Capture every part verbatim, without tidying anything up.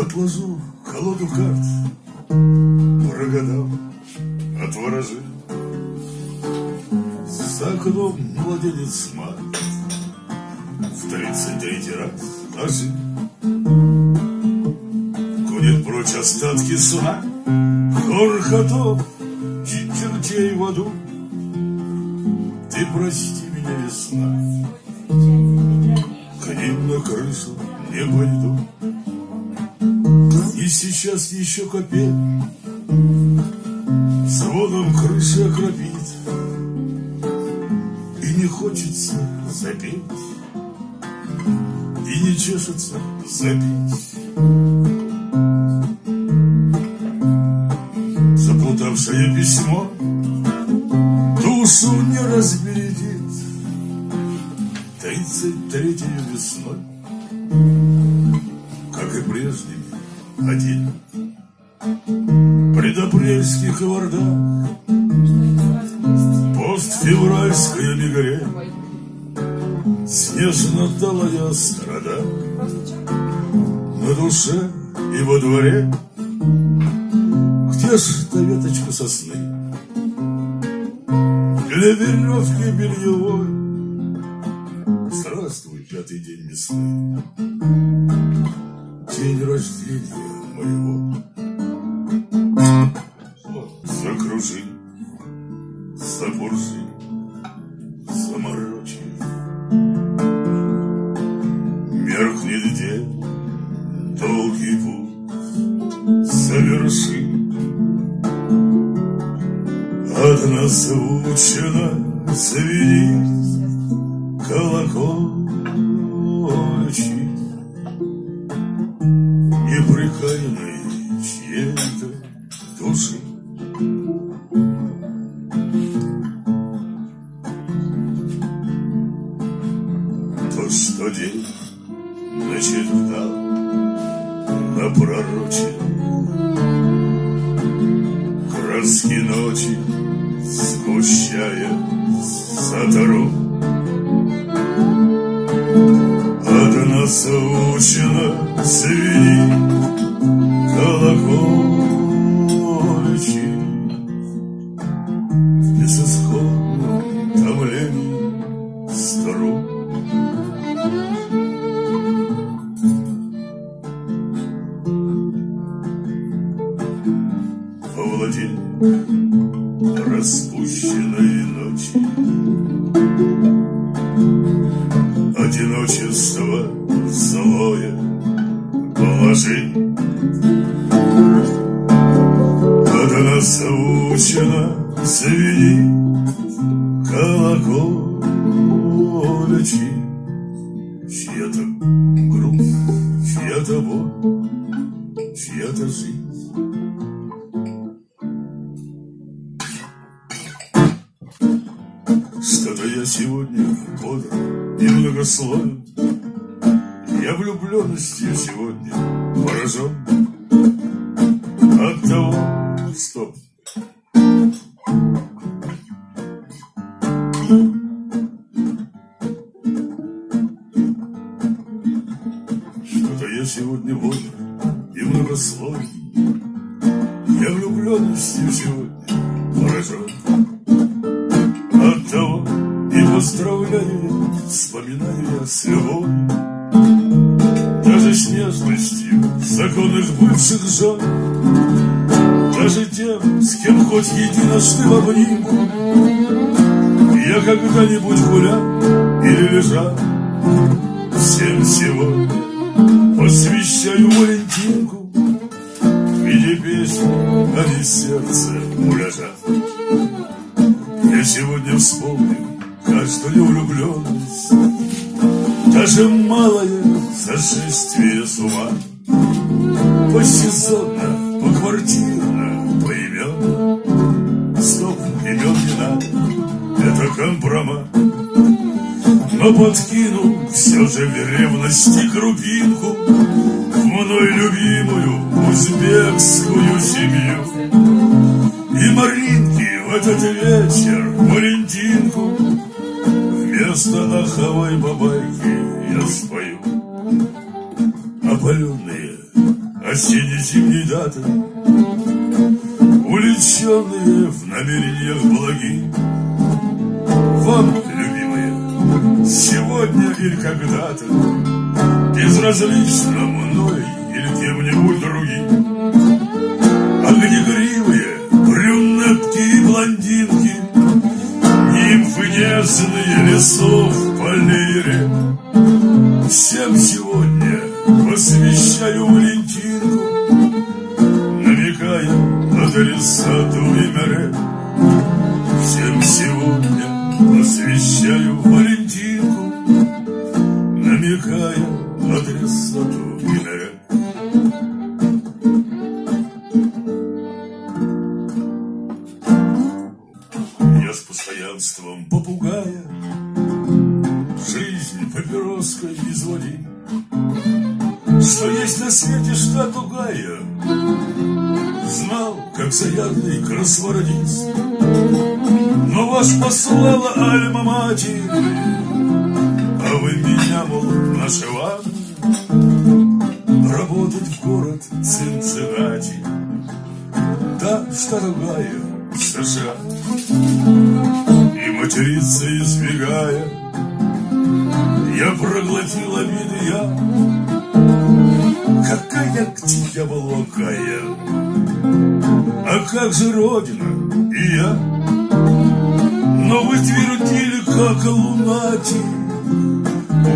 отложу колоду карт по годам от ворожи. За окном младенец мат в тридцать третий раз ожил. Гонит прочь остатки сна, хорхотов и чертей в аду. Ты прости меня, весна, к ним на крышу не пойду. И сейчас еще копель звоном крыши окропит, и не хочется запеть, и не чешется запить. Заплутавшее письмо душу не разбередит тридцать третьей весной, как и прежде. Один предапрельский кавардак, постфевральская мигрень, снежно-талая страда на душе и во дворе. Где ж та веточка сосны для веревки бельевой? Здравствуй, пятый день весны, день рождения моего. Закружи, забуржи, заморочи, меркнет день, долгий путь соверши. Однозвучно звенит колокольчик, неприкаянной чьей-то души. То, что день начертал на пророче, краски ночи сгущая затору, однозвучно звенит колокольчик в безысходном томлении струн. Повладеть распущенной ночи, одиночество злое положи. Однозвучно звенит колокольчик, чья-то грусть, чья-то боль, чья-то жизнь. Что-то я сегодня бодр и многословен, я влюбленностью сегодня поражен. От того, стоп. Что-то я сегодня бодр и многословен, я влюбленностью сегодня поражен. От того и поздравляю, вспоминаю я с любовью, даже с нежностью законных бывших жен, даже тем, с кем хоть единожды в обнимку я когда-нибудь гулял или лежал. Всем сегодня посвящаю Валентинку в виде песни на весь сердце уляжа. Я сегодня вспомню каждую влюбленность, даже малое сошествие с ума, посезонно, поквартирно, поименно. Стоп, имен не надо, это компромат. Но подкину все же в ревности крупинку в мной любимую узбекскую семью. И Маринке в этот вечер Валентинку вместо аховой бабайки я спою. Опаленные, осенний зимний даты, увлеченные в намерениях благи. Вам, любимые, сегодня или когда-то, безразлично мной или кем-нибудь другим. Огнегривые, брюнетки и блондинки, нимфы нежные лесов, полей и рек. Всем сегодня посвящаю Валентинку, намекая на адреса двумя рек. Всем сегодня посвящаю Валентинку, намекая на адреса двумя рек. С постоянством попугая, жизнь папироской без воды. Что есть на свете что тугая, знал, как заядлый красвородец. Но вас послала альма-матер, а вы меня, мол, нашла работать в город Цинциннати. Да, что тугая, США. И материться избегая, я проглотил обиды я. Какая к тебе волокая, а как же Родина и я? Но вы твердили, как лунати,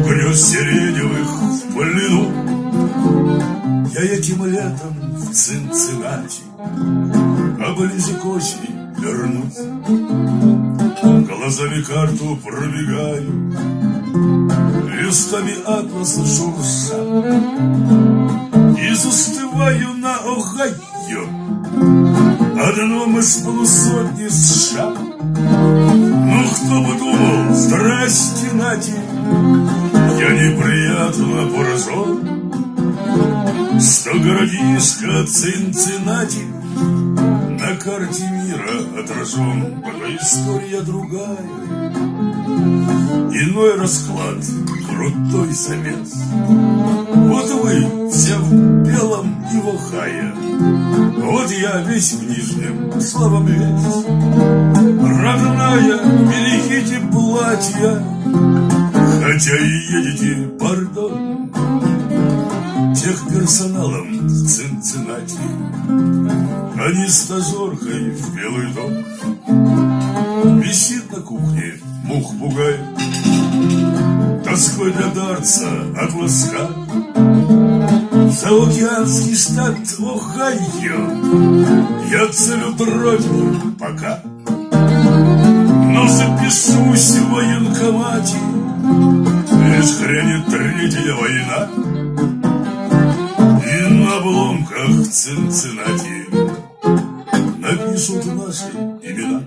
угрёз сиреневых в плену. Я этим летом в Цинциннати, а ближе к осени вернусь, глазами карту пробегаю, листами атласа шурша, и застываю на Огайо, одном из полусотни США. Ну кто бы думал, здрасте, нате, я неприятно поражен, что городишко Цинциннати на карте мира отражен, но история другая, иной расклад, крутой замес. Вот вы все в белом и в охае, вот я весь в нижнем, слава весь. Родная, берегите платья, хотя и едете, пардон, техперсоналом в Цинциннати, а не стажеркой в Белый дом. Висит на кухне мух-бугай, тоской для дарца от лоска. Заокеанский штат Охайо, я целю дробью пока. Но запишусь в военкомате, лишь грянет третья война. На обломках Цинциннати напишут наши имена.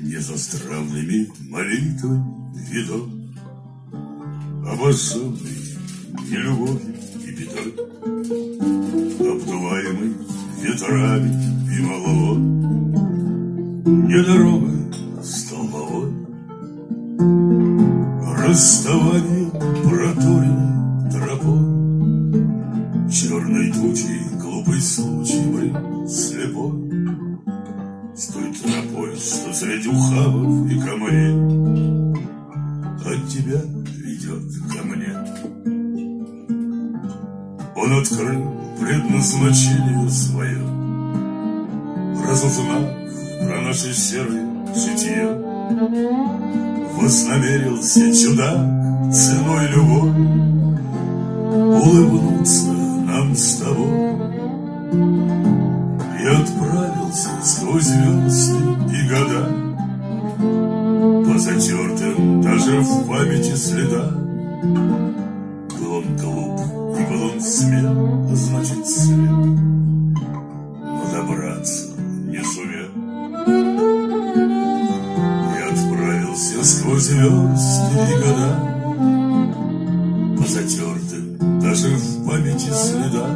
Не за странными молитвами ведом, обожженный нелюбовью и бедой, обдуваемый ветрами и моловой, не дорога столбовой, расставание проторенной тропой. Черной тучей глупый случай был слепой, с той тропой, что среди ухабов и камней от тебя ведет ко мне. Он открыл предназначение свое, разузнав про наши серые жития, вознамерился чудак ценой любовь улыбнуться нам с тобой. И отправился сквозь звезды и года по затертым даже в памяти следам. Был он глуп и был он смел, а значит свет, но добраться не сумел. И отправился сквозь звезды и года по затертым даже в памяти следа.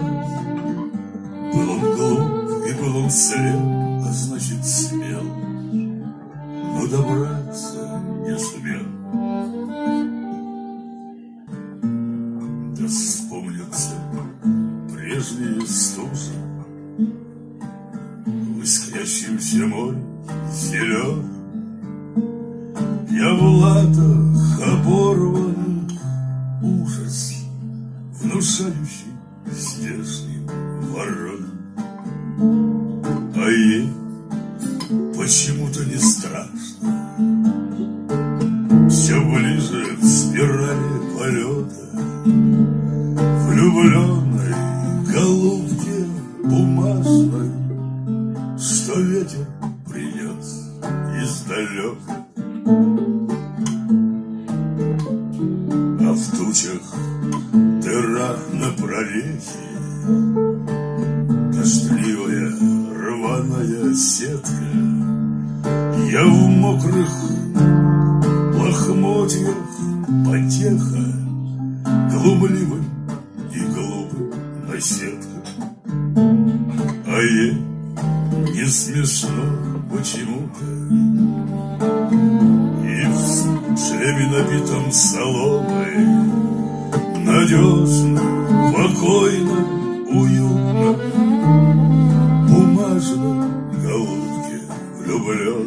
Был он глуп и был он слеп, а значит смел, но добраться не сумел. Да вспомнятся снежные стужи, в искрящемся море зеленом, я в латах оборван, ужас, внушающий снежным воронам. А ей почему-то не страшно, все ближе в спирали полета, влюбленной голубке бумажной, что ветер принес издалека. А в тучах дыра на прорехе, дождливая рваная сетка. Я в мокрых лохмотьях потеха, глумливым и глупым наседка. А ей не смешно почему-то, в шлеме набитом соломой, надежно, покойно, уютно, бумажно, голубке влюблен.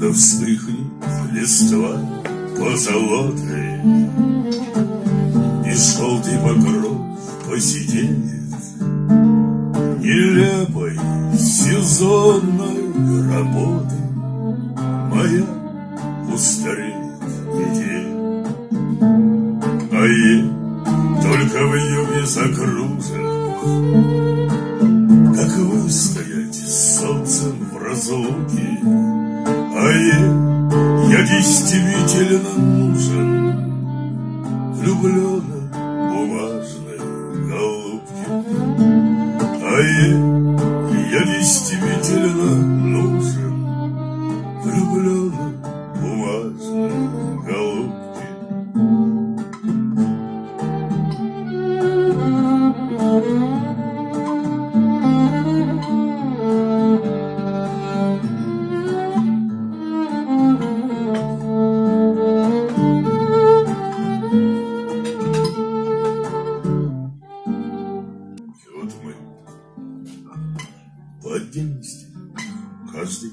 Да вспыхнет листва позолотой, и желтый покров посидеет нелепой сезонной работы. Моя устареет неделя, а ей только в юге закружат, как выстоять с солнцем в разлуке. А ей я действительно нужен, влюбленной бумажной голубке. А ей я действительно нужен, влюбленной бумажной голубке. По отдельности, каждый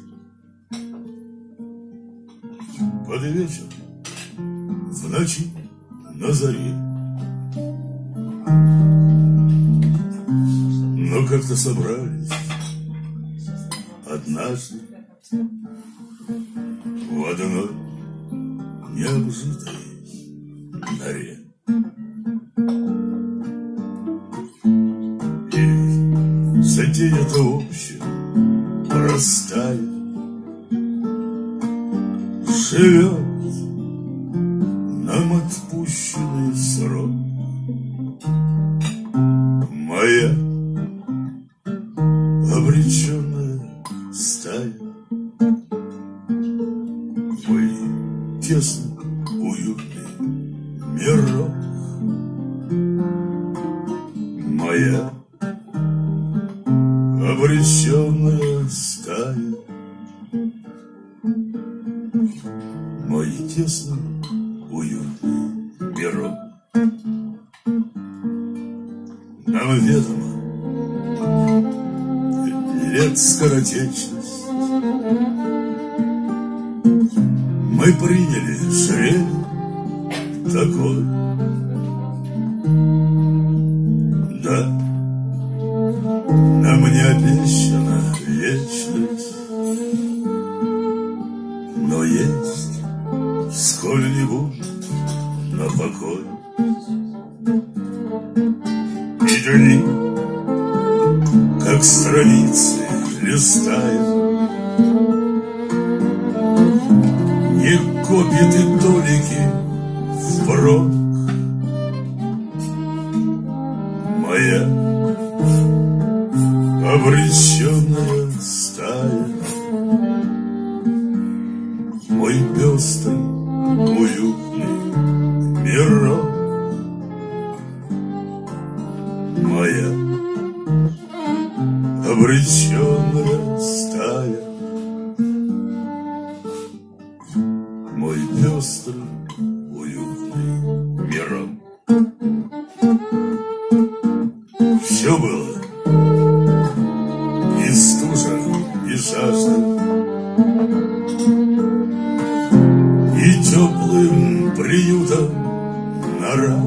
под вечер, в ночи, на заре. Но как-то собрались однажды в одной необжитой норе. Затея-то общая, простая, живет нам отпущенный срок. Моя обреченная стая, мой тесно уютный мирок. Моя обреченная стая, мой тесно уютный мирок. Нам ведомо лет скоротечность, мы приняли жребий такой. Да, нам не обещана вечность, но есть сколь-нибудь на покой. И дни, как страницы листая, не копит и толики впрок. Моя обреченная стая, мой пестрый уютный мирок. Моя обреченная стая. Мой пестрый, уютный миром. Все было, и стужа, и жажда, и теплым приютом нора.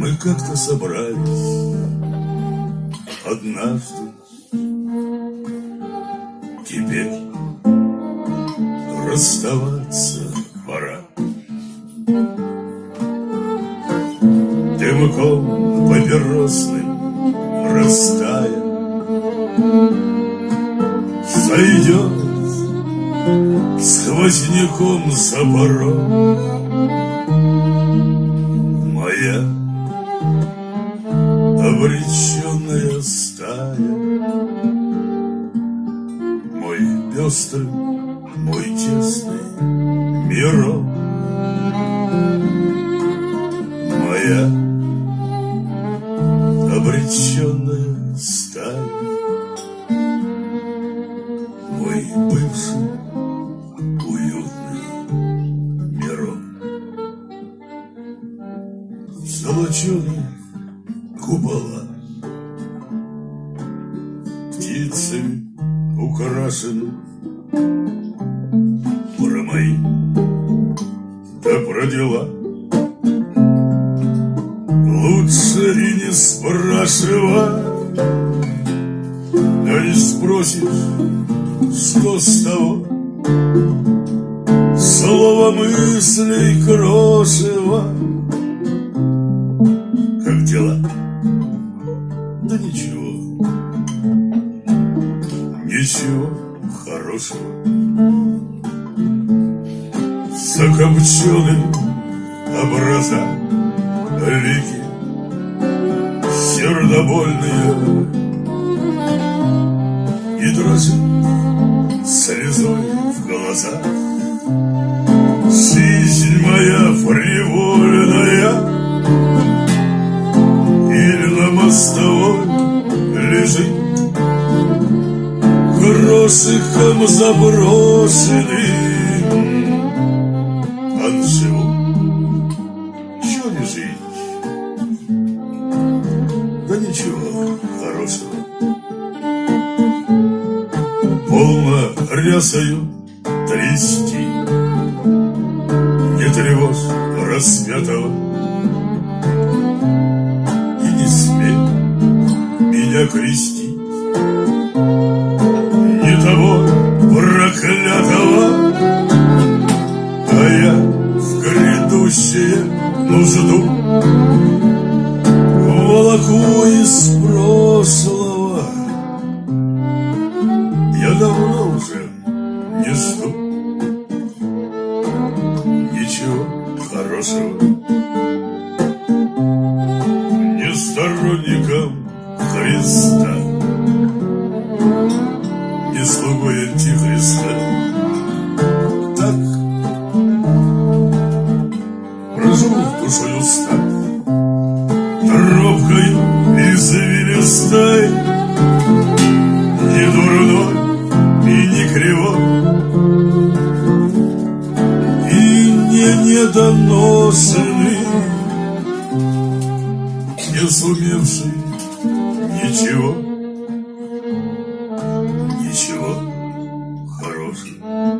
Мы как-то собрались однажды, теперь расставаться пора. Дымком папиросным растая, сойдет сквозняком за порог моя обреченная стая. Мой пестрый, мой тесный мирок. Моя обреченная стая, мой бывший уютный мирок. Золоченые купола птицами украшены, про мои да про дела лучше и не спрашивай, да не спросишь, что с того. Слово мыслей крошево. Как дела? Да ничего, ничего хорошего. Закопчены образа веки, сердобольные, и дрожит слезой в глазах. Жизнь моя фривольная, или на мостовой лежит грошиком заброшенным. Анжелу, чё не жить? Да ничего хорошего. Полно рясаю трясти, не тревожь распятого, и не смей меня крестить, не того проклятого. А я в грядущее нужду волоку из прошлого. Я давно уже не жду ничего хорошего. Не сторонником Христа, не слугой антихриста. Так прожил душою стан тропкой извилистой, не дурной и не кривой, и не недоносенный, не сумевший ничего, ничего хорошего.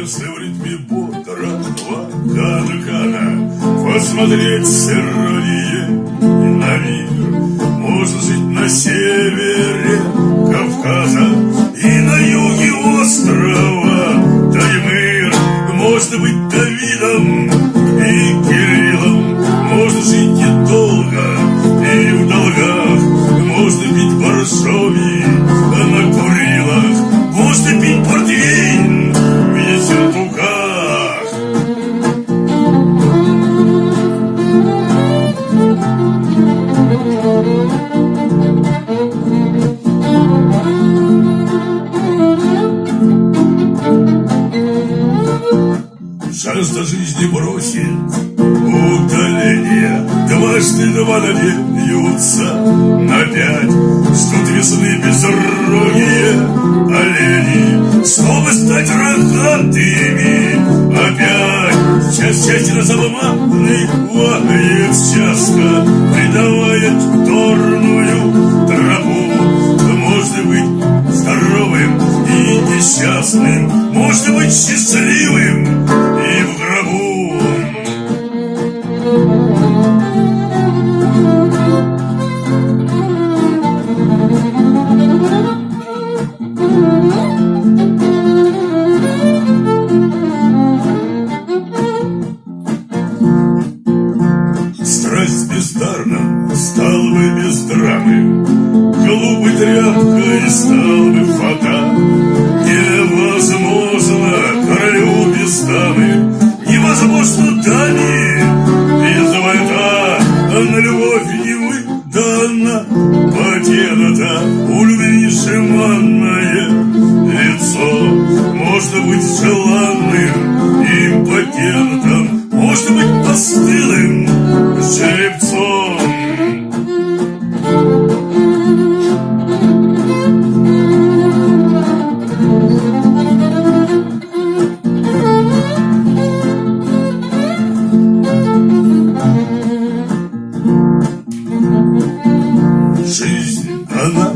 Если в ритме бодро вакана-кана посмотреть сырое на мир, можно жить на севере Кавказа и на юге острова Таймыр. Можно быть Давидом и Кириллом, можно жить недолго и в долгах, можно пить боржоми на Курилах, можно пить портвейн. Жажда жизни бросит удаление, два Если два напьются на пять, ждут весны безрогие олени, чтобы стать рогатыми опять. Часть части разоманывает счастье, придавает черную тропу. Можно быть здоровым и несчастным, можно быть счастливым и в гробу. Страсть бездарна, стал бы без драмы, голубой тряпкой стал бы фата. Невозможно королю без дамы, невозможно даме без война. На любовь не выдана, потянута, у любви жеманное лицо. Можно быть желанным импотентом, можно быть постылым жеребцом. Жизнь, она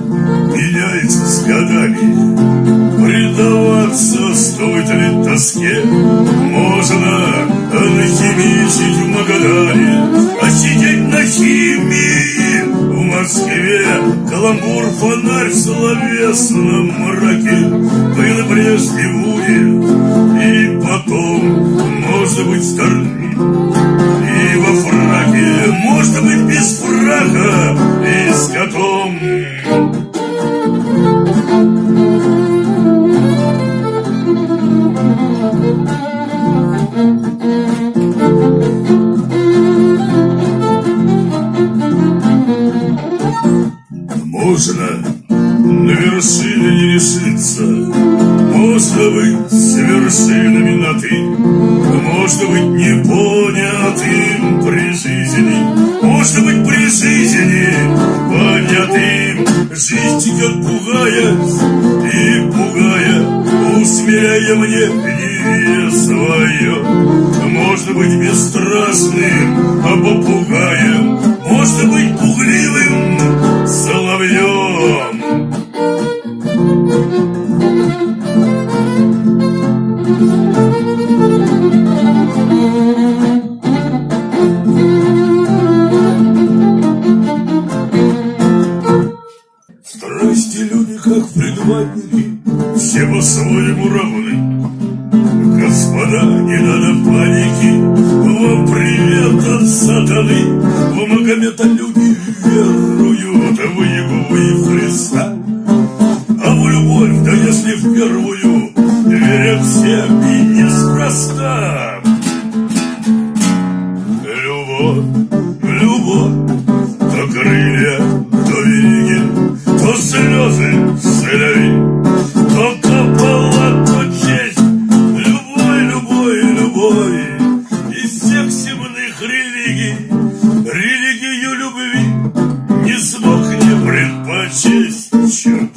меняется с годами, предаваться стоит ли тоске? Можно нахимичить в Магадане, а сидеть на химии в Москве. Каламбур, фонарь в словесном мраке было прежде будет и потом. Можно быть старым и во фраке, можно быть без фрака и с котом. Можно на вершины не решиться, можно быть с вершинами на ты, можно быть непонятым при жизни, можно быть при жизни понятым. Жизнь как пугаясь и пугая, усмиряя мне гневе свое. Можно быть бесстрашным, а попугаем, можно быть пугливым соловьем. Страсти люди как предводники, все по-своему равны. Господа, не надо паники, вам привет от сатаны. В Магомета люди веруют, в Иегу и в Христа. А в любовь, да если в первую, верят все и неспроста. Любовь, любовь, то крылья, то вериги, то слезы соловей, то капала, то честь. Земных религий, религию любви не смог не предпочесть черт.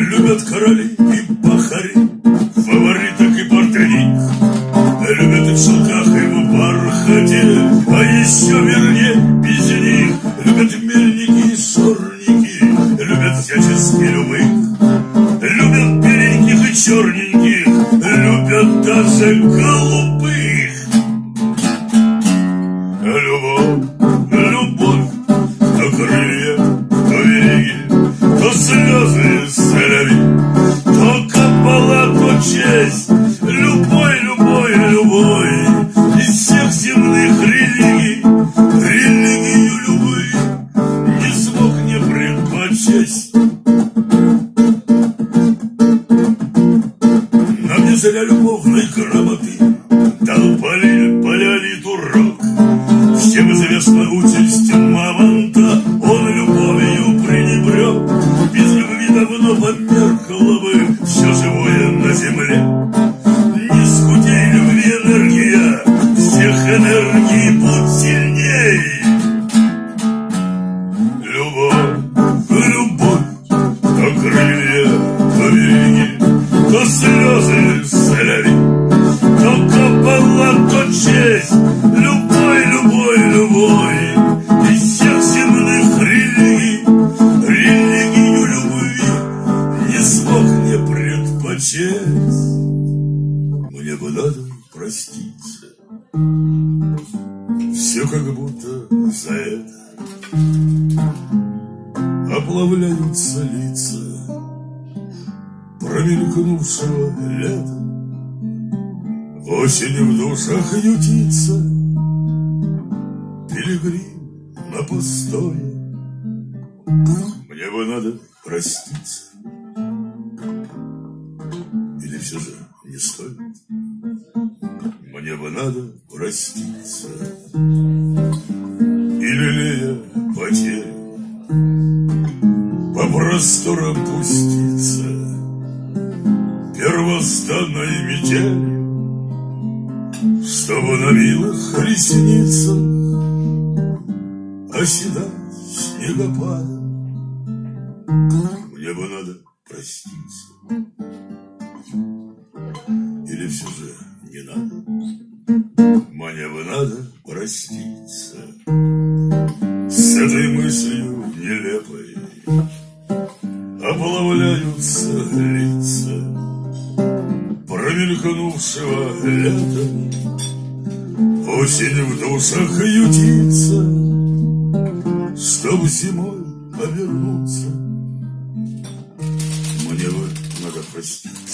Любят короли и пахари, фавориток и портреник, любят и в шелках, и в бархате, а еще вернее без них. Любят мельники и шорники, любят всячески любых, любят беленьких и черненьких, любят даже голубых. Любовь, любовь, то крылья, то вериги, то слезы соловей, то капала, то честь. Любой, любой, любой из всех земных религий, религию любви не смог не предпочесть. Для любовной грамоты энергии, будь сильней. Любовь, любовь, то крылья, то вериги, то слезы соляри, то капала, то честь. Любой, любой, любой из всех земных религий, религию любви не смог не предпочесть. Мне бы надо проститься, все как будто за это оплавляются лица промелькнувшего лета. Осень в душах ютится, пилигрим на постое. Мне бы надо проститься, или все же не стоит? Мне бы надо проститься, и лелея потери по просторам пуститься первозданной метели, чтобы на милых ресницах оседать снегопадом. Мне бы надо проститься, или все же не надо? Мне бы надо проститься с этой мыслью нелепой. Оплавляются лица промелькнувшего лета. Осень в душах ютится, чтоб зимой обернуться. Мне бы надо проститься,